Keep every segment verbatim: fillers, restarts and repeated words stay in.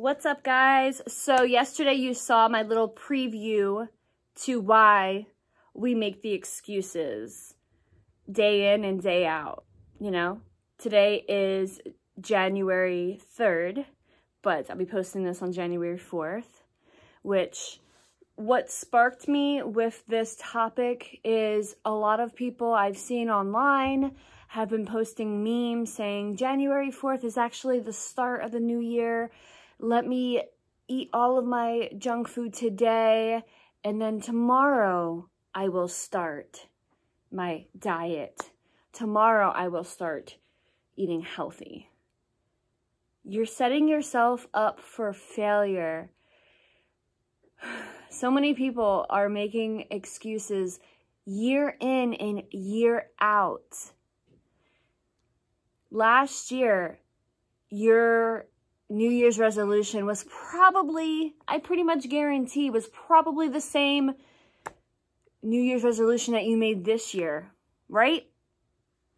What's up, guys? So yesterday you saw my little preview to why we make the excuses day in and day out, you know? Today is January third, but I'll be posting this on January fourth, which what sparked me with this topic is a lot of people I've seen online have been posting memes saying January fourth is actually the start of the new year. Let me eat all of my junk food today, and then tomorrow I will start my diet. Tomorrow I will start eating healthy. You're setting yourself up for failure. So many people are making excuses year in and year out. Last year, your New Year's resolution was probably, I pretty much guarantee, was probably the same New Year's resolution that you made this year, right?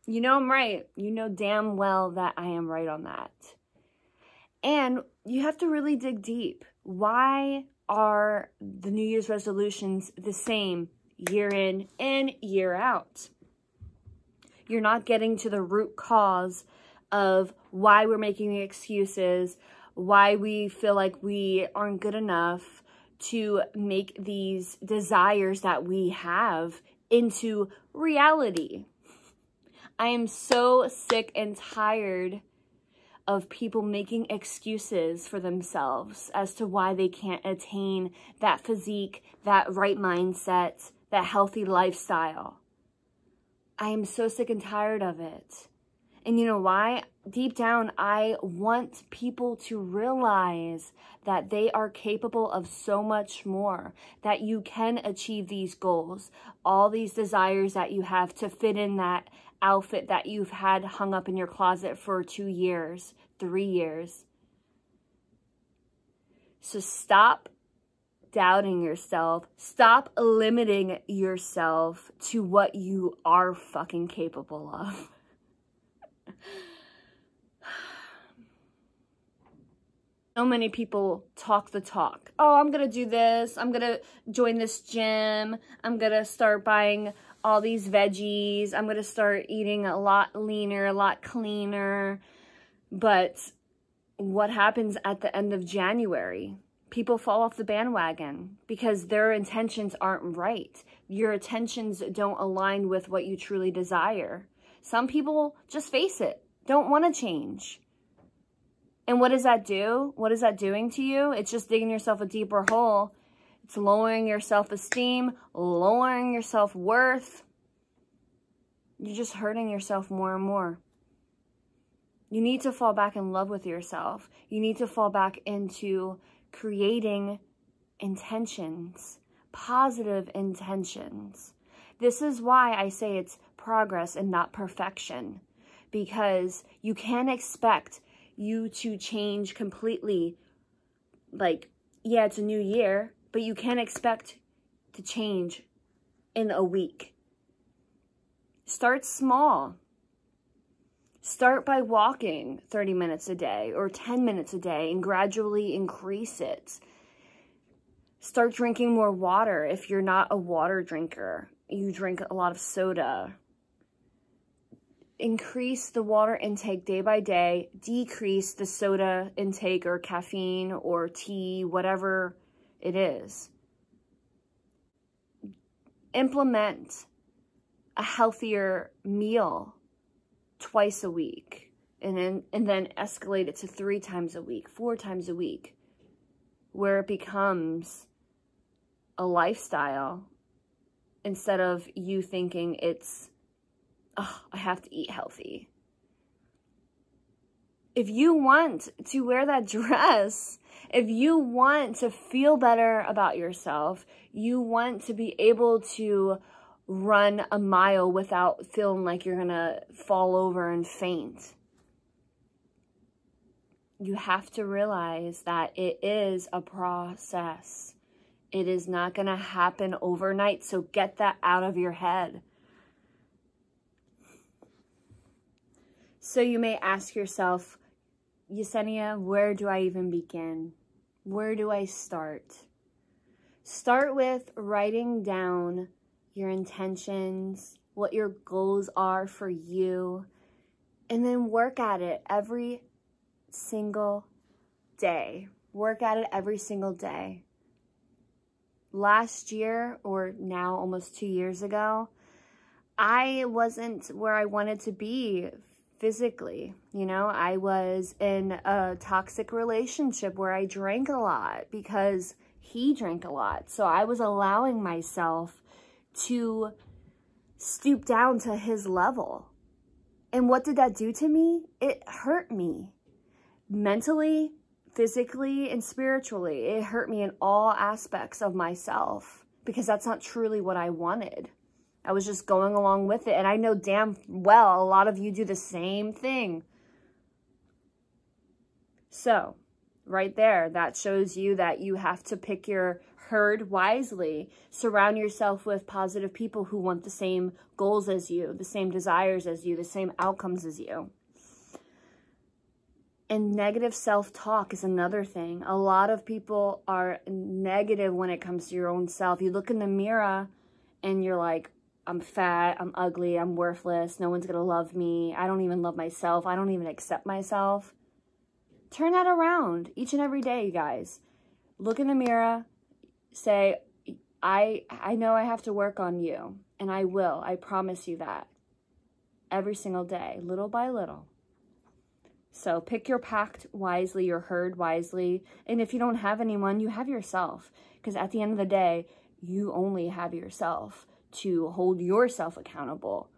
You know I'm right. You know damn well that I am right on that. And you have to really dig deep. Why are the New Year's resolutions the same year in and year out? You're not getting to the root cause of why we're making excuses, why we feel like we aren't good enough to make these desires that we have into reality. I am so sick and tired of people making excuses for themselves as to why they can't attain that physique, that right mindset, that healthy lifestyle. I am so sick and tired of it. And you know why? Deep down, I want people to realize that they are capable of so much more, that you can achieve these goals, all these desires that you have to fit in that outfit that you've had hung up in your closet for two years, three years. So stop doubting yourself. Stop limiting yourself to what you are fucking capable of. So many people talk the talk. Oh, I'm gonna do this. I'm gonna join this gym. I'm gonna start buying all these veggies. I'm gonna start eating a lot leaner, a lot cleaner. But what happens at the end of January? People fall off the bandwagon because their intentions aren't right. Your intentions don't align with what you truly desire. Some people, just face it, don't want to change. And what does that do? What is that doing to you? It's just digging yourself a deeper hole. It's lowering your self-esteem, lowering your self-worth. You're just hurting yourself more and more. You need to fall back in love with yourself. You need to fall back into creating intentions, positive intentions. This is why I say it's progress and not perfection, because you can't expect you to change completely. Like, yeah, it's a new year, but you can't expect to change in a week. Start small. Start by walking thirty minutes a day or ten minutes a day and gradually increase it. Start drinking more water if you're not a water drinker. You drink a lot of soda. Increase the water intake day by day, decrease the soda intake or caffeine or tea, whatever it is. Implement a healthier meal twice a week, and then, and then escalate it to three times a week, four times a week, where it becomes a lifestyle instead of you thinking it's, oh, I have to eat healthy. If you want to wear that dress, if you want to feel better about yourself, you want to be able to run a mile without feeling like you're gonna fall over and faint. You have to realize that it is a process. It is not gonna happen overnight, so get that out of your head. So you may ask yourself, Yesenia, where do I even begin? Where do I start? Start with writing down your intentions, what your goals are for you, and then work at it every single day. Work at it every single day. Last year, or now almost two years ago, I wasn't where I wanted to be physically. You know, I was in a toxic relationship where I drank a lot because he drank a lot. So I was allowing myself to stoop down to his level. And what did that do to me? It hurt me mentally, physically, and spiritually. It hurt me in all aspects of myself because that's not truly what I wanted. I was just going along with it. And I know damn well a lot of you do the same thing. So right there, that shows you that you have to pick your herd wisely. Surround yourself with positive people who want the same goals as you, the same desires as you, the same outcomes as you. And negative self-talk is another thing. A lot of people are negative when it comes to your own self. You look in the mirror and you're like, I'm fat, I'm ugly, I'm worthless, no one's gonna love me, I don't even love myself, I don't even accept myself. Turn that around each and every day, you guys. Look in the mirror, say, I, I know I have to work on you, and I will, I promise you that. Every single day, little by little. So pick your pack wisely, your herd wisely, and if you don't have anyone, you have yourself, because at the end of the day, you only have yourself to hold yourself accountable,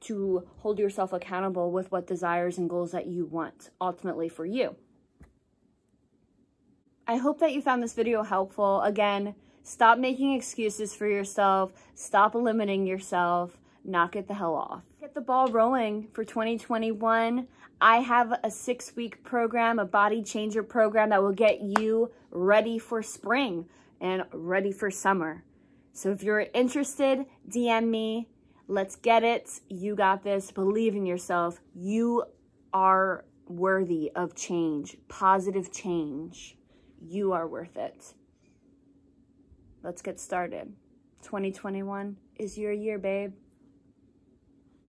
to hold yourself accountable with what desires and goals that you want ultimately for you. I hope that you found this video helpful. Again, stop making excuses for yourself. Stop limiting yourself. Knock it the hell off. Get the ball rolling for twenty twenty-one. I have a six-week program, a body changer program that will get you ready for spring and ready for summer. So if you're interested, D M me. Let's get it. You got this. Believe in yourself. You are worthy of change, positive change. You are worth it. Let's get started. twenty twenty-one is your year, babe.